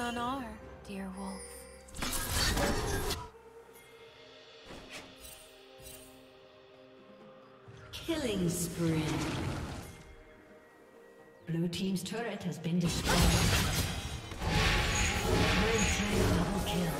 none are, dear wolf. Killing spree. Blue team's turret has been destroyed. Red team double kill.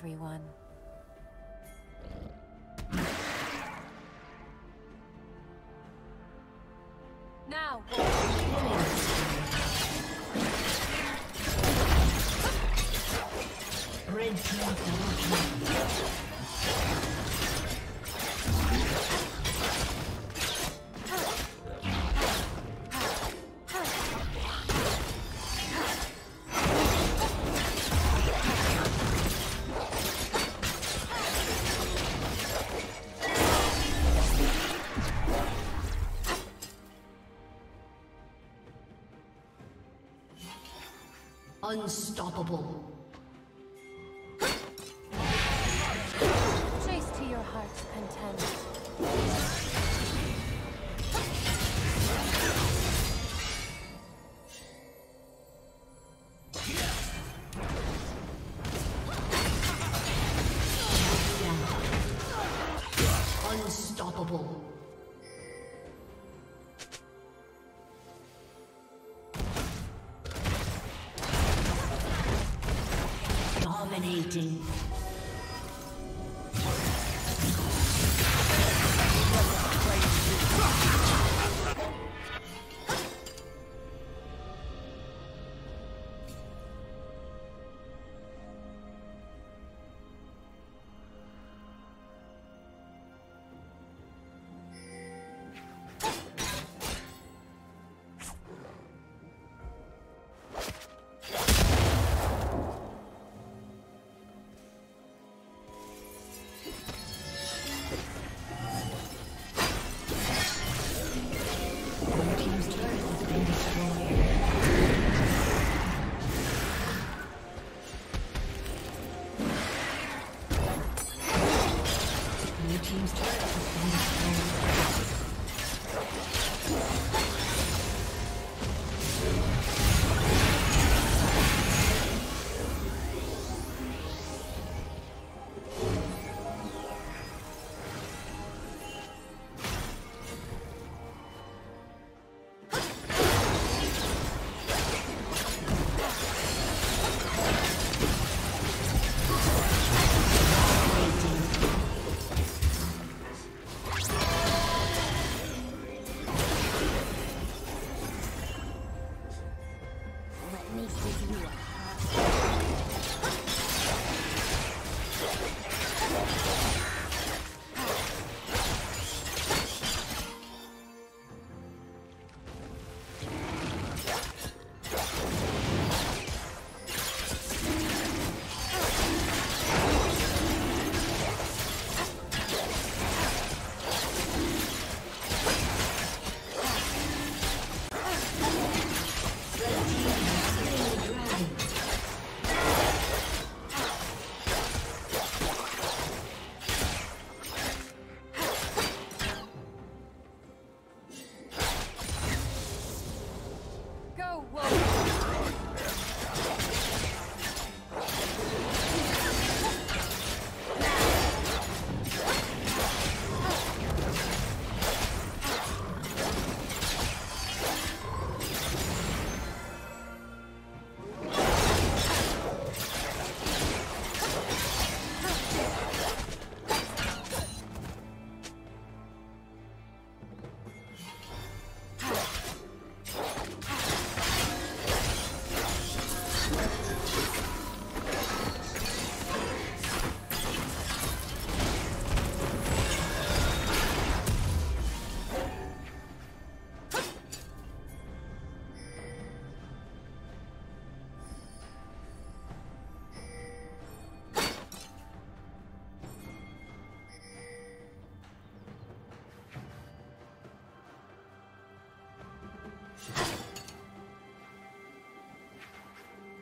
Everyone. Now, Red team. Unstoppable. Chase to your heart's content. Dominating.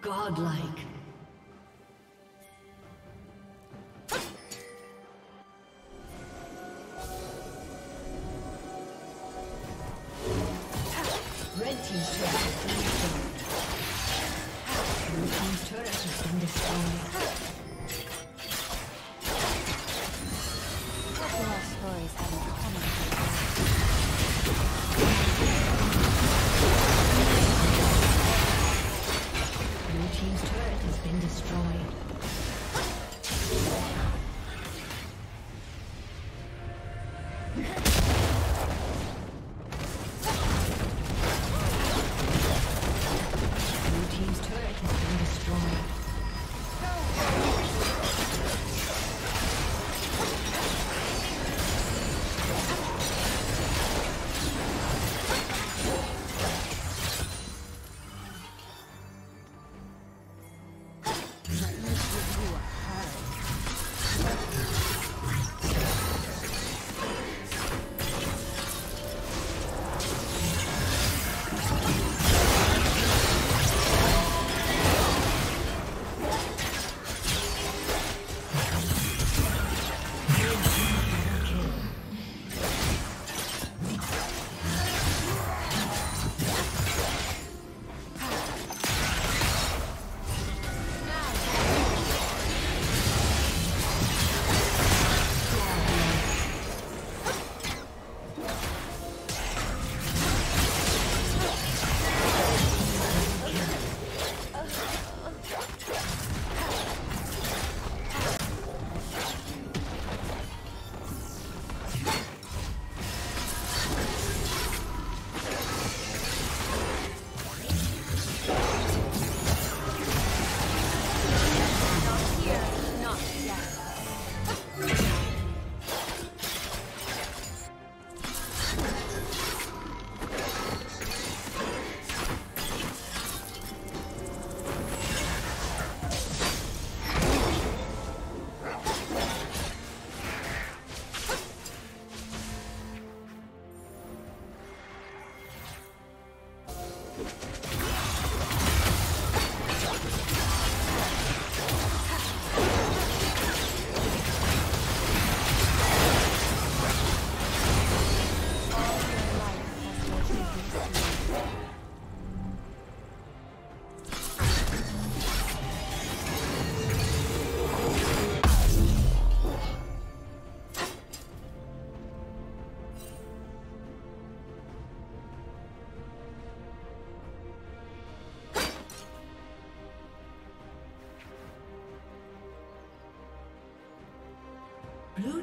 Godlike. Red team's turret has been destroyed. Blue team's turret has been destroyed. Love stories have a common. Blue team's turret has been destroyed. Blue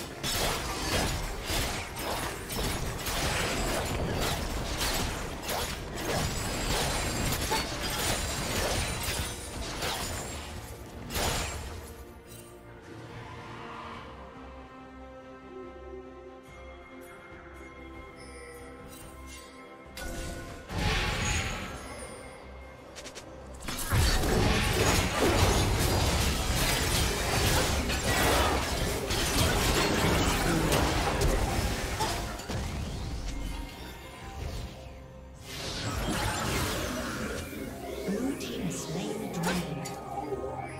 Blue team has slain the dragon.